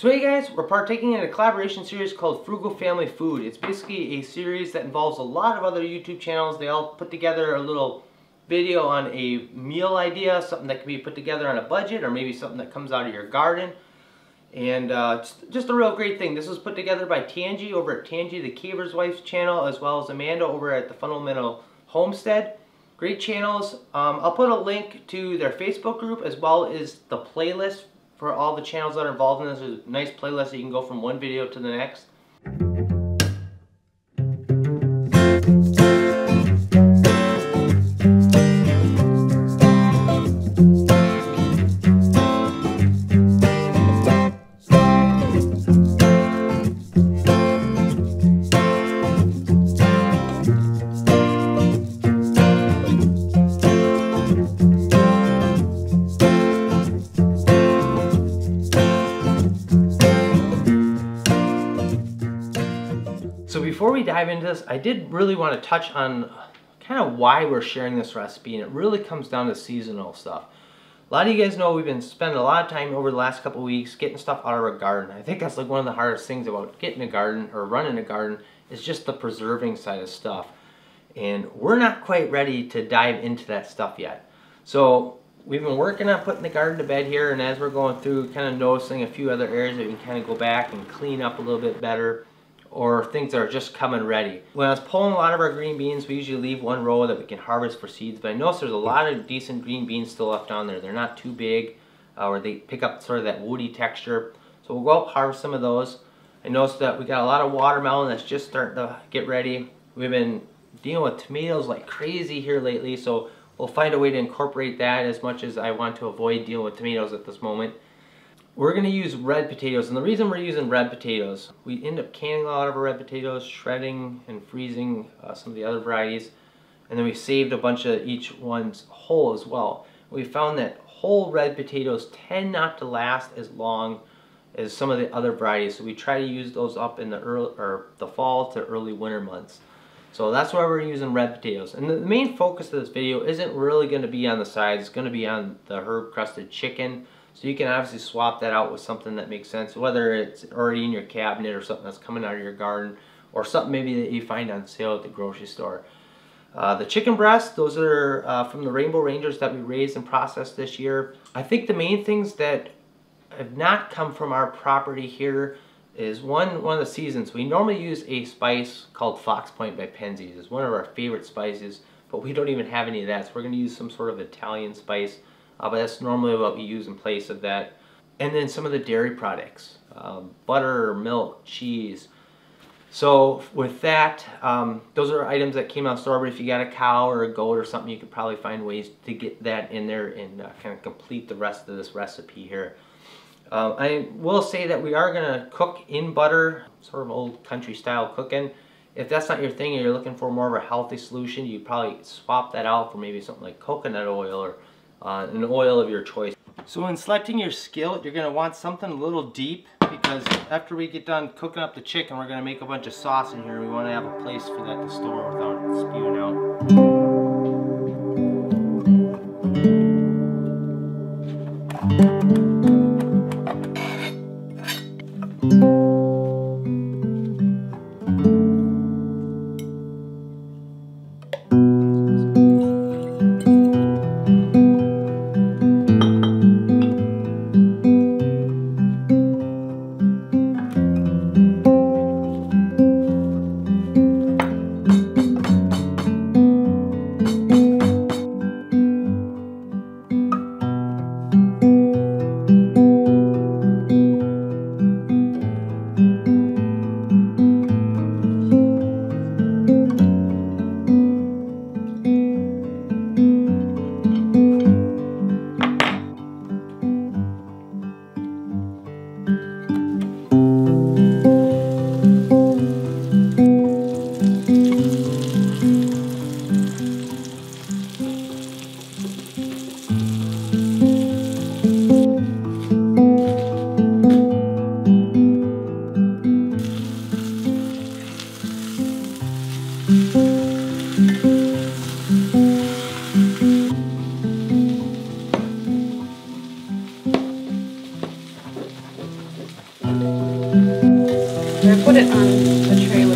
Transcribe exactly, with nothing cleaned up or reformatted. So hey guys, we're partaking in a collaboration series called Frugal Family Food. It's basically a series that involves a lot of other YouTube channels. They all put together a little video on a meal idea, something that can be put together on a budget, or maybe something that comes out of your garden. And uh, just, just a real great thing. This was put together by Tangi over at Tangi The Cavers Wife's channel, as well as Amanda over at the Fundamental Homestead. Great channels. Um, I'll put a link to their Facebook group as well as the playlist for all the channels that are involved in this. There's a nice playlist that you can go from one video to the next. So before we dive into this, I did really want to touch on kind of why we're sharing this recipe, and it really comes down to seasonal stuff. A lot of you guys know we've been spending a lot of time over the last couple of weeks getting stuff out of our garden. I think that's like one of the hardest things about getting a garden or running a garden is just the preserving side of stuff. And we're not quite ready to dive into that stuff yet. So we've been working on putting the garden to bed here, and as we're going through, kind of noticing a few other areas that we can kind of go back and clean up a little bit better, or things that are just coming ready. When I was pulling a lot of our green beans, we usually leave one row that we can harvest for seeds, but I noticed there's a lot of decent green beans still left on there. They're not too big, uh, or they pick up sort of that woody texture. So we'll go out and harvest some of those. I noticed that we got a lot of watermelon that's just starting to get ready. We've been dealing with tomatoes like crazy here lately, so we'll find a way to incorporate that as much as I want to avoid dealing with tomatoes at this moment. We're going to use red potatoes, and the reason we're using red potatoes, we end up canning a lot of our red potatoes, shredding and freezing uh, some of the other varieties, and then we saved a bunch of each one's whole as well. We found that whole red potatoes tend not to last as long as some of the other varieties, so we try to use those up in the early, or the fall to early winter months. So that's why we're using red potatoes. And the main focus of this video isn't really going to be on the sides, it's going to be on the herb crusted chicken. So you can obviously swap that out with something that makes sense, whether it's already in your cabinet or something that's coming out of your garden, or something maybe that you find on sale at the grocery store. Uh, the chicken breasts, those are uh, from the Rainbow Rangers that we raised and processed this year. I think the main things that have not come from our property here is one, one of the seasons. We normally use a spice called Fox Point by Penzey's. It's one of our favorite spices, but we don't even have any of that, so we're going to use some sort of Italian spice. Uh, but that's normally what we use in place of that. And then some of the dairy products, um, butter, milk, cheese. So with that, um, those are items that came out of the store, but if you got a cow or a goat or something, you could probably find ways to get that in there and uh, kind of complete the rest of this recipe here. Um, I will say that we are gonna cook in butter, sort of old country style cooking. If that's not your thing and you're looking for more of a healthy solution, you probably swap that out for maybe something like coconut oil or Uh, an oil of your choice. So when selecting your skillet, you're going to want something a little deep, because after we get done cooking up the chicken, we're going to make a bunch of sauce in here. We want to have a place for that to store without it spewing out. and I put it on the tray.